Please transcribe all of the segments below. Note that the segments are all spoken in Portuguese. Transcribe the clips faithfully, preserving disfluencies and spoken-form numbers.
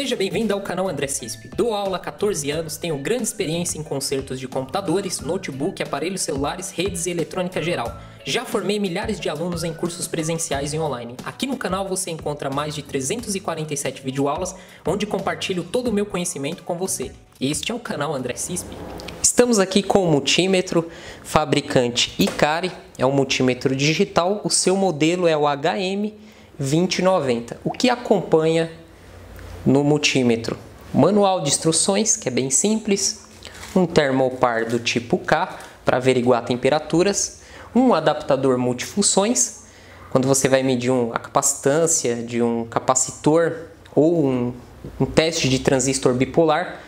Seja bem-vindo ao canal André Cisp. Dou aula há quatorze anos, tenho grande experiência em consertos de computadores, notebook, aparelhos celulares, redes e eletrônica geral. Já formei milhares de alunos em cursos presenciais e online. Aqui no canal você encontra mais de trezentas e quarenta e sete videoaulas, onde compartilho todo o meu conhecimento com você. Este é o canal André Cisp. Estamos aqui com o multímetro fabricante Hikari, é um multímetro digital, o seu modelo é o H M dois mil e noventa. O que acompanha no multímetro? Manual de instruções, que é bem simples, um termopar do tipo K para averiguar temperaturas, um adaptador multifunções, quando você vai medir um, a capacitância de um capacitor ou um, um teste de transistor bipolar,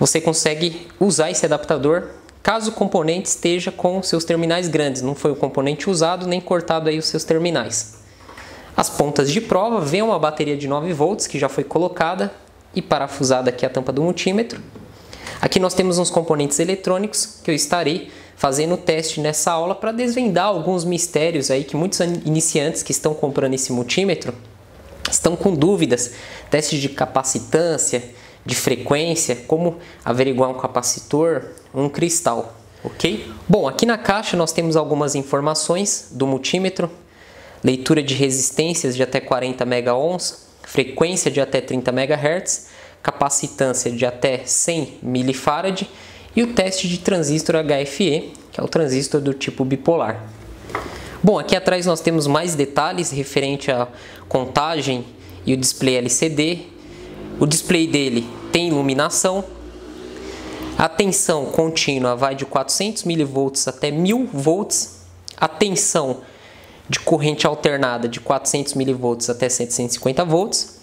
você consegue usar esse adaptador caso o componente esteja com seus terminais grandes, não foi o componente usado nem cortado aí os seus terminais. As pontas de prova, vem uma bateria de nove volts que já foi colocada e parafusada aqui a tampa do multímetro. Aqui nós temos uns componentes eletrônicos que eu estarei fazendo o teste nessa aula para desvendar alguns mistérios aí que muitos iniciantes que estão comprando esse multímetro estão com dúvidas. Testes de capacitância, de frequência, como averiguar um capacitor, um cristal, ok? Bom, aqui na caixa nós temos algumas informações do multímetro. Leitura de resistências de até quarenta mega-ohms, frequência de até trinta megahertz, capacitância de até cem milifarad e o teste de transistor H F E, que é o transistor do tipo bipolar. Bom, aqui atrás nós temos mais detalhes referente à contagem e o display L C D. O display dele tem iluminação. A tensão contínua vai de quatrocentos milivolts até mil volts. A tensão de corrente alternada de quatrocentos milivolts até setecentos e cinquenta volts,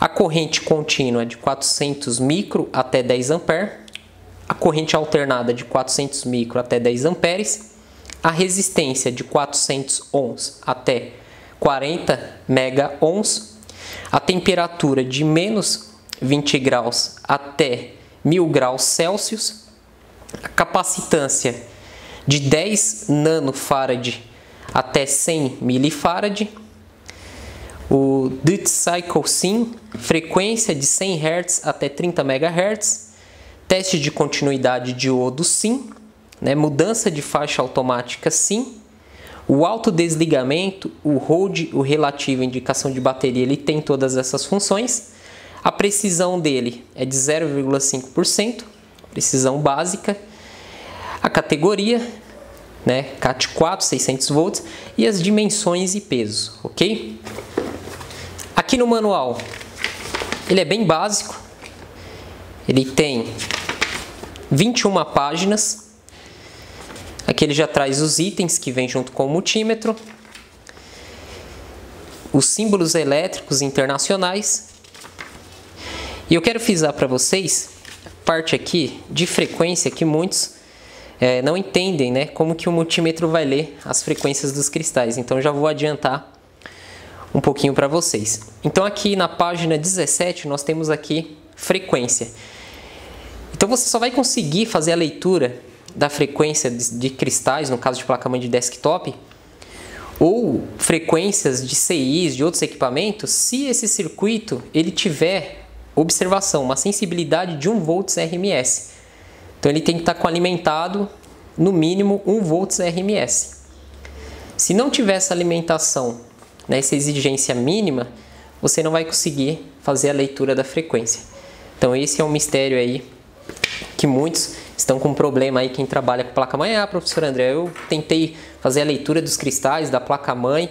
a corrente contínua de quatrocentos micro até dez amperes, a corrente alternada de quatrocentos micro até dez amperes, a resistência de quatrocentos ohms até quarenta mega-ohms, a temperatura de menos vinte graus até mil graus Celsius, a capacitância de dez nanofarad até cem milifarad, o duty cycle sim, frequência de cem hertz até trinta megahertz, teste de continuidade de diodo sim, né? Mudança de faixa automática sim, o autodesligamento, o hold, o relativo, indicação de bateria, ele tem todas essas funções. A precisão dele é de zero vírgula cinco por cento, precisão básica, a categoria, né, cat quatro, seiscentos volts, e as dimensões e peso, ok? Aqui no manual, ele é bem básico, ele tem vinte e uma páginas, aqui ele já traz os itens que vem junto com o multímetro, os símbolos elétricos internacionais, e eu quero frisar para vocês a parte aqui de frequência que muitos É, não entendem, né, como que o multímetro vai ler as frequências dos cristais. Então já vou adiantar um pouquinho para vocês. Então aqui na página dezessete nós temos aqui frequência. Então você só vai conseguir fazer a leitura da frequência de, de cristais, no caso de placa-mãe de desktop, ou frequências de C I s, de outros equipamentos, se esse circuito ele tiver observação, uma sensibilidade de um volt R M S. Então ele tem que estar com alimentado no mínimo um volt R M S. Se não tiver essa alimentação, né, essa exigência mínima, você não vai conseguir fazer a leitura da frequência. Então esse é um mistério aí que muitos estão com problema aí, quem trabalha com placa-mãe. Ah, professor André, eu tentei fazer a leitura dos cristais da placa-mãe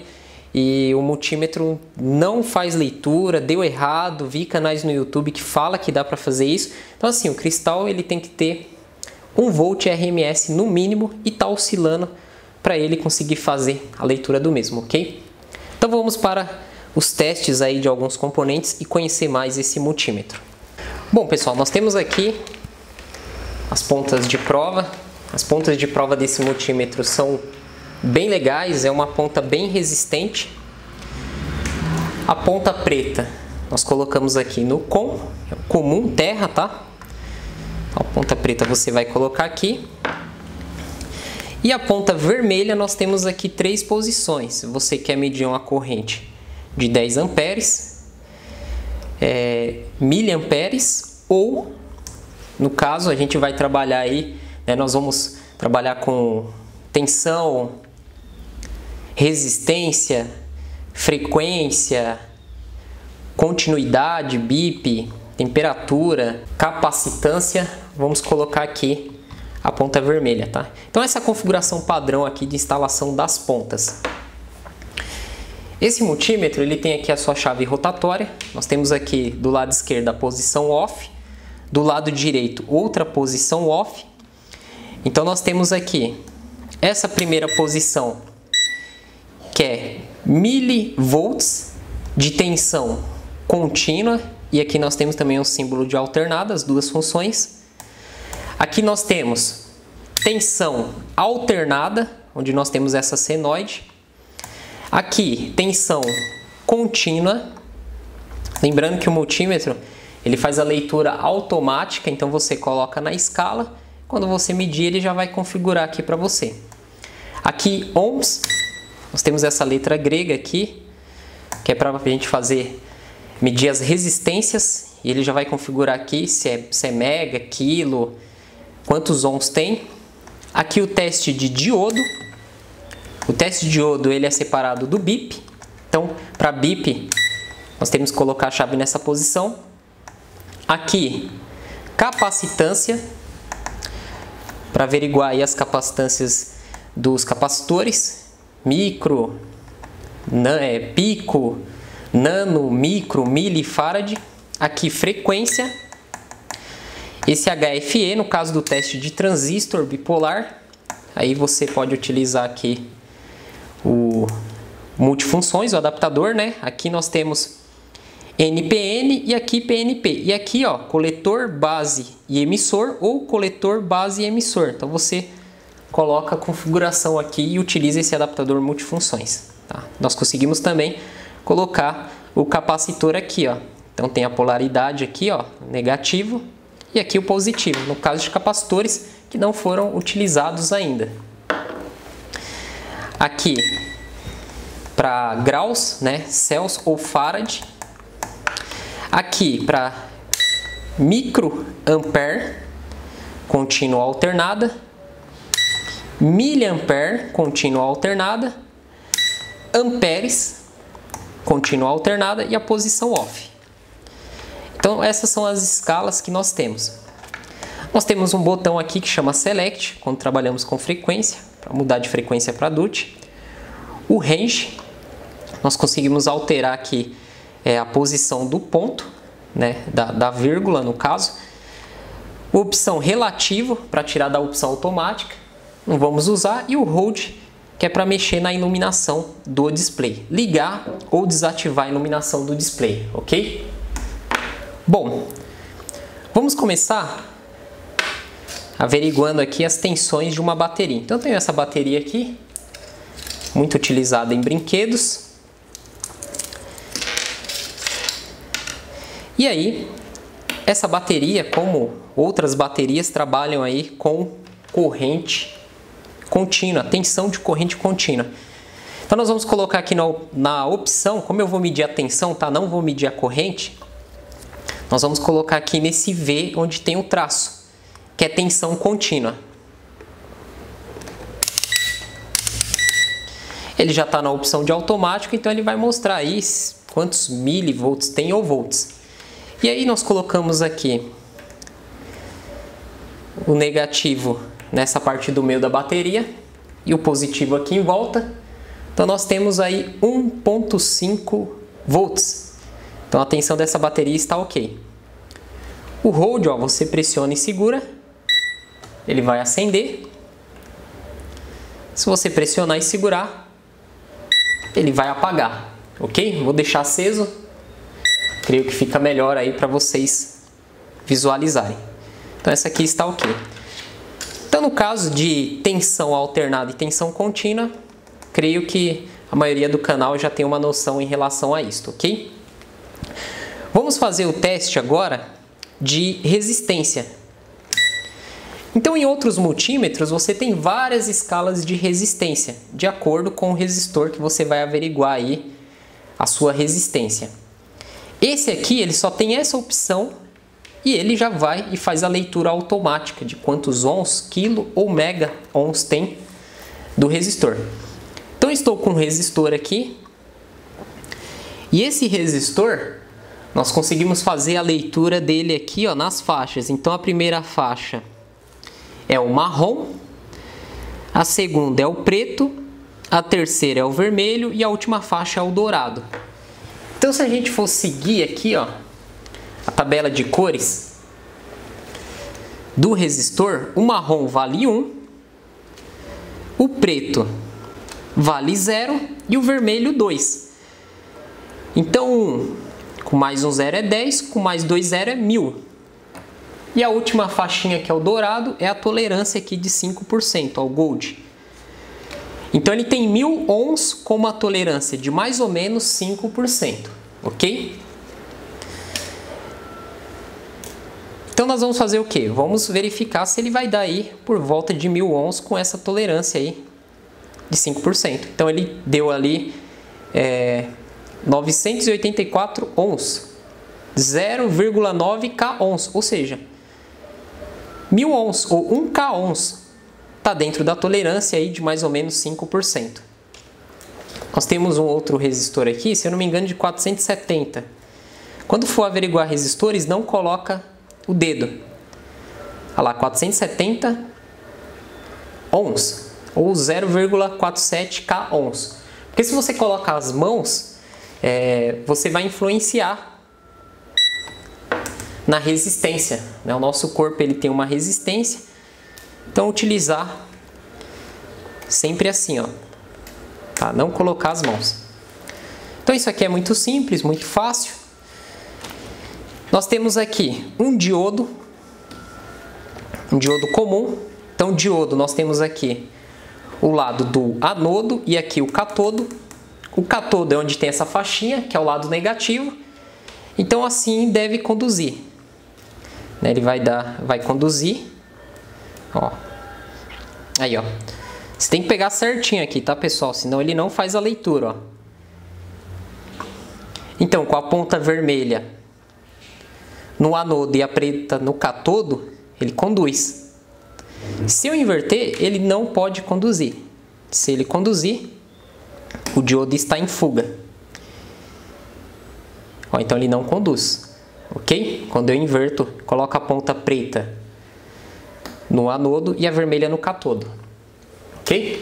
e o multímetro não faz leitura, deu errado, vi canais no YouTube que fala que dá para fazer isso. Então assim, o cristal ele tem que ter um volt R M S no mínimo e tá oscilando para ele conseguir fazer a leitura do mesmo, ok? Então vamos para os testes aí de alguns componentes e conhecer mais esse multímetro. Bom pessoal, nós temos aqui as pontas de prova. As pontas de prova desse multímetro são bem legais, é uma ponta bem resistente. A ponta preta nós colocamos aqui no com, é o comum terra, tá? A ponta preta você vai colocar aqui. E a ponta vermelha nós temos aqui três posições. Você quer medir uma corrente de dez amperes, é, miliamperes, ou no caso a gente vai trabalhar aí, né, nós vamos trabalhar com tensão, resistência, frequência, continuidade, bip, temperatura, capacitância, vamos colocar aqui a ponta vermelha, tá? Então essa é a configuração padrão aqui de instalação das pontas. Esse multímetro, ele tem aqui a sua chave rotatória, nós temos aqui do lado esquerdo a posição off, do lado direito outra posição off. Então nós temos aqui essa primeira posição, que é milivolts de tensão contínua, e aqui nós temos também um símbolo de alternada, as duas funções. Aqui nós temos tensão alternada, onde nós temos essa senoide. Aqui, tensão contínua. Lembrando que o multímetro, ele faz a leitura automática, então você coloca na escala. Quando você medir, ele já vai configurar aqui para você. Aqui, ohms. Nós temos essa letra grega aqui, que é para a gente fazer, medir as resistências. E ele já vai configurar aqui se é, se é mega, quilo, quantos ohms tem. Aqui o teste de diodo. O teste de diodo, ele é separado do bip. Então, para bip, nós temos que colocar a chave nessa posição. Aqui, capacitância, para averiguar aí as capacitâncias dos capacitores. Micro, nan, é, pico, nano, micro, milifarad. Aqui, frequência. Esse H F E, no caso do teste de transistor bipolar. Aí você pode utilizar aqui o multifunções, o adaptador, né? Aqui nós temos N P N e aqui P N P. E aqui, ó, coletor, base e emissor, ou coletor, base e emissor. Então você coloca a configuração aqui e utiliza esse adaptador multifunções, tá? Nós conseguimos também colocar o capacitor aqui, ó. Então tem a polaridade aqui, ó, negativo, e aqui o positivo, no caso de capacitores que não foram utilizados ainda. Aqui, para graus, né, Celsius ou Farad. Aqui, para microampere, contínua alternada. Miliampere, contínua alternada. Amperes, contínua alternada, e a posição off. Então, essas são as escalas que nós temos. Nós temos um botão aqui que chama Select, quando trabalhamos com frequência, para mudar de frequência para D U T. O Range, nós conseguimos alterar aqui é, a posição do ponto, né, da, da vírgula no caso. O opção Relativo, para tirar da opção automática, não vamos usar. E o Hold, que é para mexer na iluminação do display, ligar ou desativar a iluminação do display, ok? Bom, vamos começar averiguando aqui as tensões de uma bateria. Então eu tenho essa bateria aqui, muito utilizada em brinquedos. E aí, essa bateria, como outras baterias, trabalham aí com corrente contínua, tensão de corrente contínua. Então nós vamos colocar aqui na, na opção, como eu vou medir a tensão, tá? Não vou medir a corrente. Nós vamos colocar aqui nesse V onde tem o traço, que é tensão contínua. Ele já está na opção de automático, então ele vai mostrar aí quantos milivolts tem ou volts. E aí nós colocamos aqui o negativo nessa parte do meio da bateria e o positivo aqui em volta. Então nós temos aí um ponto cinco volts. Então a tensão dessa bateria está ok. O hold, ó, você pressiona e segura, ele vai acender. Se você pressionar e segurar, ele vai apagar, ok? Vou deixar aceso, creio que fica melhor aí para vocês visualizarem. Então essa aqui está ok. Então no caso de tensão alternada e tensão contínua, creio que a maioria do canal já tem uma noção em relação a isto, ok? Vamos fazer o teste agora de resistência. Então, em outros multímetros, você tem várias escalas de resistência, de acordo com o resistor que você vai averiguar aí a sua resistência. Esse aqui ele só tem essa opção e ele já vai e faz a leitura automática de quantos ons, quilo ou mega ons tem do resistor. Então estou com um resistor aqui e esse resistor nós conseguimos fazer a leitura dele aqui ó, nas faixas. Então a primeira faixa é o marrom, a segunda é o preto, a terceira é o vermelho e a última faixa é o dourado. Então se a gente for seguir aqui ó, a tabela de cores do resistor, o marrom vale um, o preto vale zero e o vermelho dois. Então um com mais um zero é dez, com mais dois zero é mil. E a última faixinha, que é o dourado, é a tolerância aqui de cinco por cento, ao gold. Então ele tem mil ohms com uma tolerância de mais ou menos cinco por cento, ok? Então nós vamos fazer o quê? Vamos verificar se ele vai dar aí por volta de mil ohms com essa tolerância aí de cinco por cento. Então ele deu ali é, novecentos e oitenta e quatro ohms, zero vírgula nove ka ohms, ou seja, mil ohms ou um ka ohms está dentro da tolerância aí de mais ou menos cinco por cento. Nós temos um outro resistor aqui, se eu não me engano, de quatrocentos e setenta. Quando for averiguar resistores, não coloca o dedo. Olha lá, quatrocentos e setenta ohms ou zero vírgula quarenta e sete ka ohms. Porque se você coloca as mãos, É, você vai influenciar na resistência, né? O nosso corpo ele tem uma resistência, então utilizar sempre assim, ó, tá? Não colocar as mãos. Então isso aqui é muito simples, muito fácil. Nós temos aqui um diodo, um diodo comum. Então diodo nós temos aqui o lado do anodo e aqui o catodo. O catodo é onde tem essa faixinha, que é o lado negativo. Então assim deve conduzir. Ele vai dar, vai conduzir. Ó. Aí, ó. Você tem que pegar certinho aqui, tá, pessoal? Senão ele não faz a leitura, ó. Então, com a ponta vermelha no anodo e a preta no catodo, ele conduz. Se eu inverter, ele não pode conduzir. Se ele conduzir, o diodo está em fuga. Ó, então ele não conduz, ok? Quando eu inverto, coloco a ponta preta no anodo e a vermelha no catodo, ok?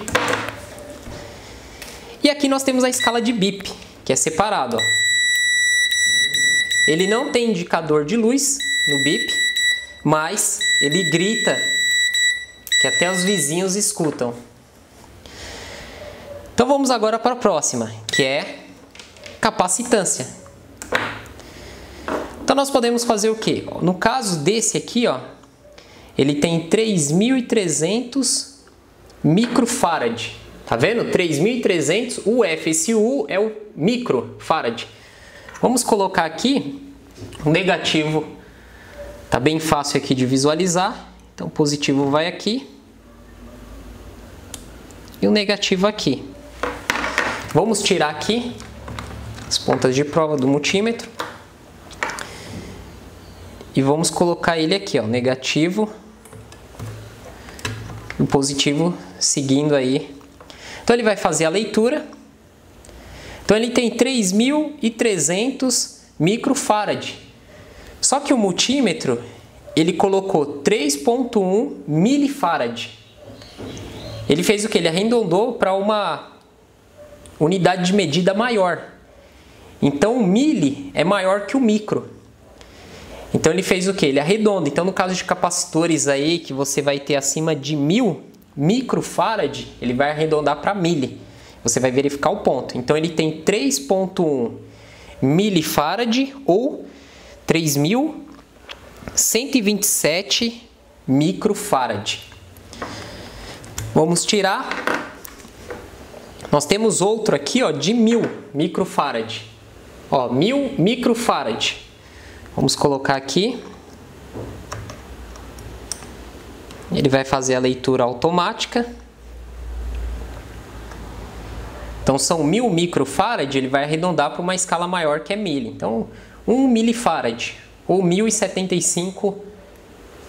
E aqui nós temos a escala de bip, que é separado, ó. Ele não tem indicador de luz no bip, mas ele grita que até os vizinhos escutam. Então vamos agora para a próxima, que é capacitância. Então nós podemos fazer o quê? No caso desse aqui, ó, ele tem três mil e trezentos microfarad. Tá vendo? três mil e trezentos U F. Esse U é o microfarad. Vamos colocar aqui o negativo. Tá bem fácil aqui de visualizar. Então o positivo vai aqui e o negativo aqui. Vamos tirar aqui as pontas de prova do multímetro e vamos colocar ele aqui, ó, negativo e o positivo seguindo aí. Então ele vai fazer a leitura. Então ele tem três mil e trezentos microfarad. Só que o multímetro ele colocou três vírgula um milifarad. Ele fez o que? Ele arredondou para uma unidade de medida maior. Então, o mili é maior que o micro. Então, ele fez o que? Ele arredonda. Então, no caso de capacitores aí, que você vai ter acima de mil microfarad, ele vai arredondar para mili. Você vai verificar o ponto. Então, ele tem três vírgula um milifarad ou três mil cento e vinte e sete microfarad. Vamos tirar. Nós temos outro aqui, ó, de mil microfarad. Ó, mil microfarad. Vamos colocar aqui. Ele vai fazer a leitura automática. Então são mil microfarad, ele vai arredondar para uma escala maior que é mili. Então um milifarad ou mil e setenta e cinco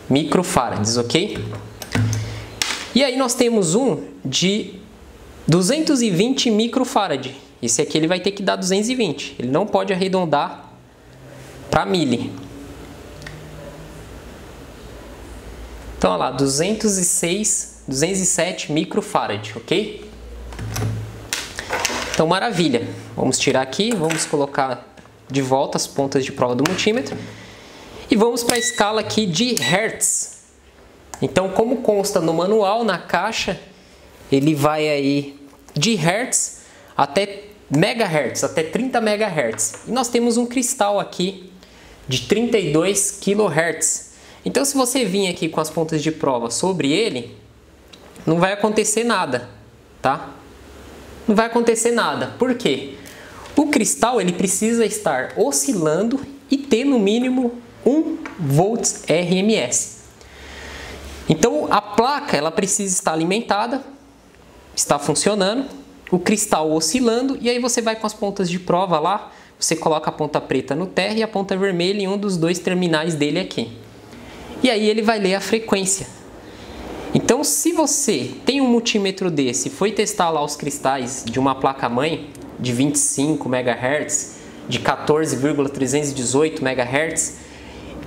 microfarads, ok? E aí nós temos um de duzentos e vinte microfarad. Esse aqui ele vai ter que dar duzentos e vinte, ele não pode arredondar para mili. Então, olha lá, duzentos e seis, duzentos e sete microfarad, ok? Então, maravilha. Vamos tirar aqui, vamos colocar de volta as pontas de prova do multímetro. E vamos para a escala aqui de Hertz. Então, como consta no manual, na caixa, ele vai aí de Hertz até megahertz, até trinta megahertz. E nós temos um cristal aqui de trinta e dois quilohertz. Então, se você vir aqui com as pontas de prova sobre ele, não vai acontecer nada, tá? Não vai acontecer nada. Por quê? O cristal ele precisa estar oscilando e ter no mínimo um volt R M S. Então a placa ela precisa estar alimentada, está funcionando, o cristal oscilando, e aí você vai com as pontas de prova lá, você coloca a ponta preta no terra e a ponta vermelha em um dos dois terminais dele aqui. E aí ele vai ler a frequência. Então, se você tem um multímetro desse e foi testar lá os cristais de uma placa-mãe de vinte e cinco megahertz, de quatorze vírgula trezentos e dezoito megahertz,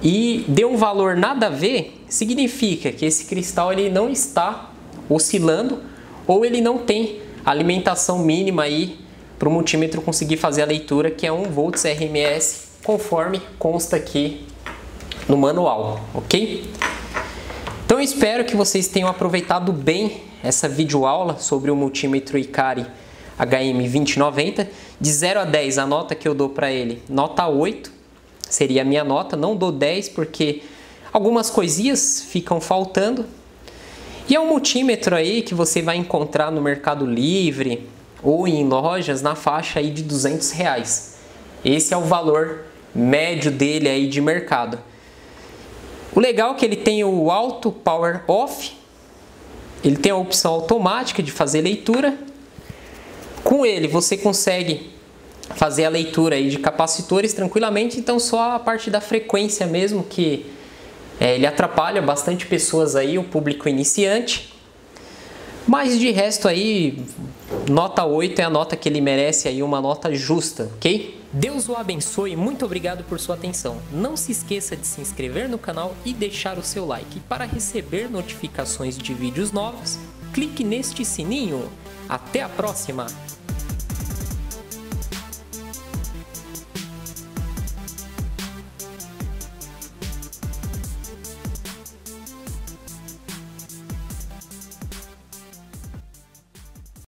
e deu um valor nada a ver, significa que esse cristal ele não está oscilando ou ele não tem alimentação mínima aí para o multímetro conseguir fazer a leitura, que é um volt R M S, conforme consta aqui no manual, ok? Então eu espero que vocês tenham aproveitado bem essa videoaula sobre o multímetro Hikari H M vinte e nove noventa. De zero a dez, a nota que eu dou para ele, nota oito, seria a minha nota. Não dou dez porque algumas coisinhas ficam faltando. E é um multímetro aí que você vai encontrar no Mercado Livre ou em lojas na faixa aí de duzentos reais. Esse é o valor médio dele aí de mercado. O legal é que ele tem o Auto Power Off, ele tem a opção automática de fazer leitura. Com ele você consegue fazer a leitura aí de capacitores tranquilamente, então só a parte da frequência mesmo que é, ele atrapalha bastante pessoas aí, o público iniciante. Mas de resto aí, nota oito é a nota que ele merece aí, uma nota justa, ok? Deus o abençoe, muito obrigado por sua atenção. Não se esqueça de se inscrever no canal e deixar o seu like. Para receber notificações de vídeos novos, clique neste sininho. Até a próxima!